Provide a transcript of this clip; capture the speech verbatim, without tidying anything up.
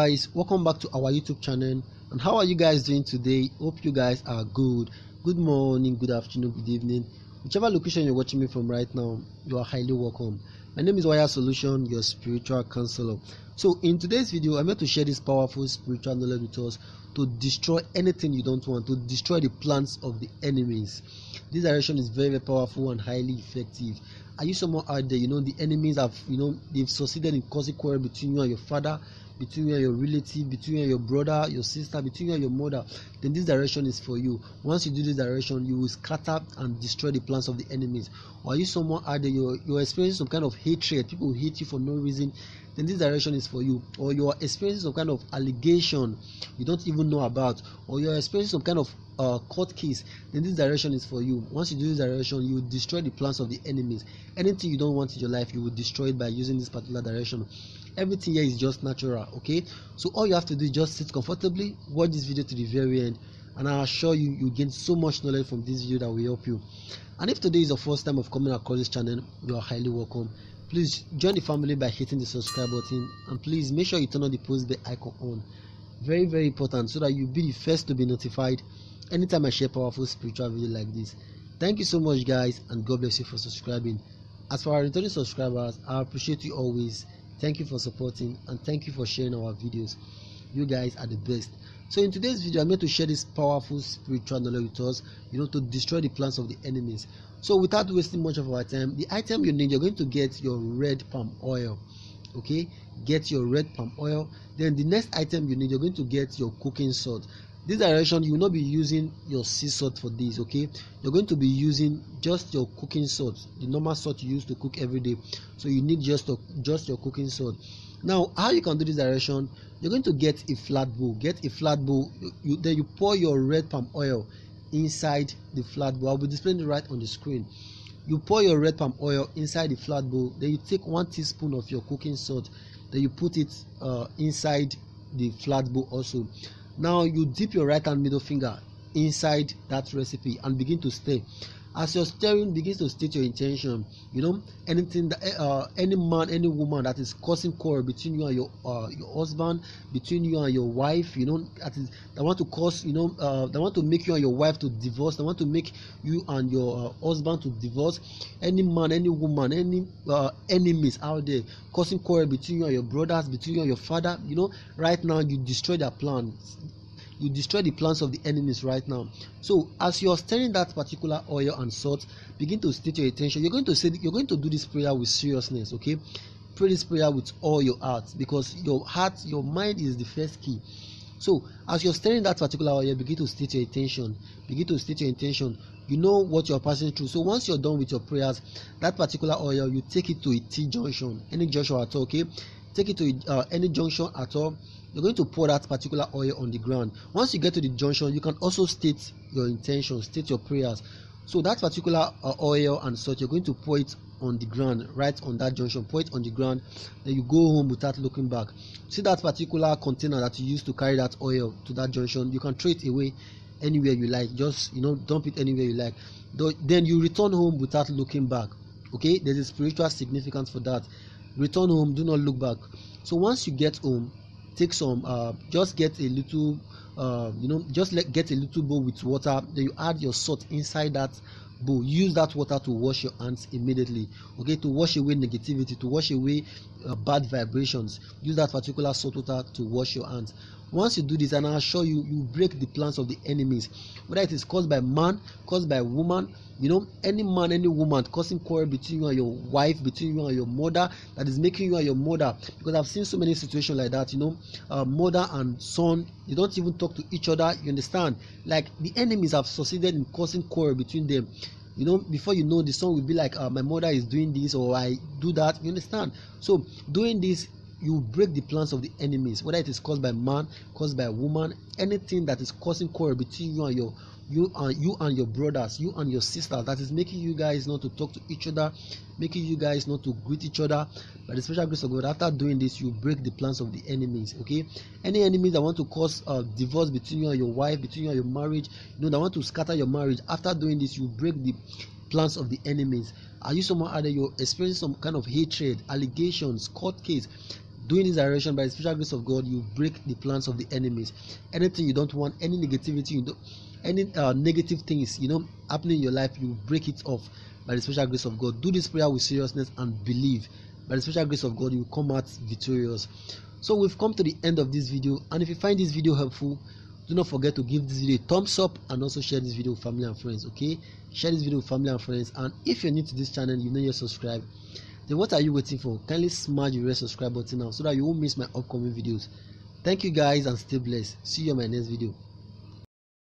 guys, welcome back to our YouTube channel. And how are you guys doing today? Hope you guys are good. Good morning, good afternoon, good evening, whichever location you're watching me from right now. You are highly welcome. My name is Waya Solution, your spiritual counselor. So in today's video, I'm here to share this powerful spiritual knowledge with us to destroy anything you don't want, to destroy the plans of the enemies. This direction is very, very powerful and highly effective. Are you someone out there, you know, the enemies have, you know, they've succeeded in causing quarrel between you and your father, between you and your relative, between you and your brother, your sister, between you and your mother? Then this direction is for you. Once you do this direction, you will scatter and destroy the plans of the enemies. Or are you someone out there, you're, you're experiencing some kind of hatred, people hate you for no reason? Then this direction is for you. Or you're experiencing some kind of allegation you don't even know about, or you're experiencing some kind of uh, court case, then this direction is for you. Once you do this direction, you will destroy the plans of the enemies. Anything you don't want in your life, you will destroy it by using this particular direction. Everything here is just natural, okay? So all you have to do is just sit comfortably, watch this video to the very end, and I assure you, you gain so much knowledge from this video that will help you. And if today is your first time of coming across this channel, you are highly welcome. Please join the family by hitting the subscribe button, and please make sure you turn on the post bell icon on. Very, very important, so that you'll be the first to be notified anytime I share powerful spiritual video like this. Thank you so much, guys, and God bless you for subscribing. As for our returning subscribers, I appreciate you always. Thank you for supporting, and thank you for sharing our videos. You guys are the best. So in today's video, I'm here to share this powerful spiritual knowledge with us, you know, to destroy the plans of the enemies. So without wasting much of our time, the item you need, you're going to get your red palm oil. Okay, get your red palm oil. Then the next item you need, you're going to get your cooking salt. This direction, you will not be using your sea salt for this, okay? You're going to be using just your cooking salt, the normal salt you use to cook every day. So you need just, a, just your cooking salt. Now, how you can do this direction, you're going to get a flat bowl. Get a flat bowl, you, you, then you pour your red palm oil inside the flat bowl. I'll be displaying it right on the screen. You pour your red palm oil inside the flat bowl, then you take one teaspoon of your cooking salt, then you put it uh, inside the flat bowl also. Now you dip your right hand middle finger inside that recipe and begin to stir. As you're stirring, begins to state your intention. You know, anything that uh, any man, any woman that is causing quarrel between you and your uh, your husband, between you and your wife, you know, that is, they want to cause, you know, uh, they want to make you and your wife to divorce. They want to make you and your uh, husband to divorce. Any man, any woman, any uh, enemies out there causing quarrel between you and your brothers, between you and your father. You know, right now you destroy their plans. You destroy the plans of the enemies right now. So as you are stirring that particular oil and salt, begin to state your intention. You're going to say, you're going to do this prayer with seriousness, okay? Pray this prayer with all your heart, because your heart, your mind is the first key. So as you're stirring that particular oil, begin to state your intention. Begin to state your intention. You know what you're passing through. So once you're done with your prayers, that particular oil, you take it to a T junction, any junction at all, okay? Take it to uh, any junction at all. You're going to pour that particular oil on the ground. Once you get to the junction, you can also state your intention, state your prayers. So that particular uh, oil and salt, you're going to pour it on the ground, right on that junction. Pour it on the ground, then you go home without looking back. See that particular container that you used to carry that oil to that junction, you can throw it away anywhere you like. Just, you know, dump it anywhere you like. Then you return home without looking back. Okay, there's a spiritual significance for that. Return home, do not look back. So once you get home, take some uh just get a little uh you know just let get a little bowl with water, then you add your salt inside that bowl. Use that water to wash your hands immediately, okay? To wash away negativity, to wash away uh, bad vibrations. Use that particular salt water to wash your hands. Once you do this, and I assure you, you break the plans of the enemies, whether it is caused by man, caused by woman. You know, any man, any woman causing quarrel between you and your wife, between you and your mother, that is making you and your mother, because I've seen so many situations like that. You know, uh, mother and son, they don't even talk to each other. You understand? Like, the enemies have succeeded in causing quarrel between them. You know, before you know, the son will be like, uh, my mother is doing this, or I do that. You understand? So doing this, you break the plans of the enemies, whether it is caused by man, caused by woman, anything that is causing quarrel between you and your you and you and your brothers, you and your sisters, that is making you guys not to talk to each other, making you guys not to greet each other. By the special grace of God, after doing this, you break the plans of the enemies, okay? Any enemies that want to cause a uh, divorce between you and your wife, between you and your marriage, you know, that want to scatter your marriage, after doing this, you break the plans of the enemies. Are you someone out there, you're experiencing some kind of hatred, allegations, court case? doing this direction, by the special grace of God, you break the plans of the enemies. Anything you don't want, any negativity, you don't, any uh, negative things, you know, happening in your life, you break it off by the special grace of God. Do this prayer with seriousness and believe. By the special grace of God, you will come out victorious. So we've come to the end of this video, and if you find this video helpful, do not forget to give this video a thumbs up and also share this video with family and friends. Okay, share this video with family and friends. And if you're new to this channel, you know you're subscribed, then what are you waiting for? Kindly smash the red subscribe button now so that you won't miss my upcoming videos. Thank you guys and stay blessed. See you in my next video.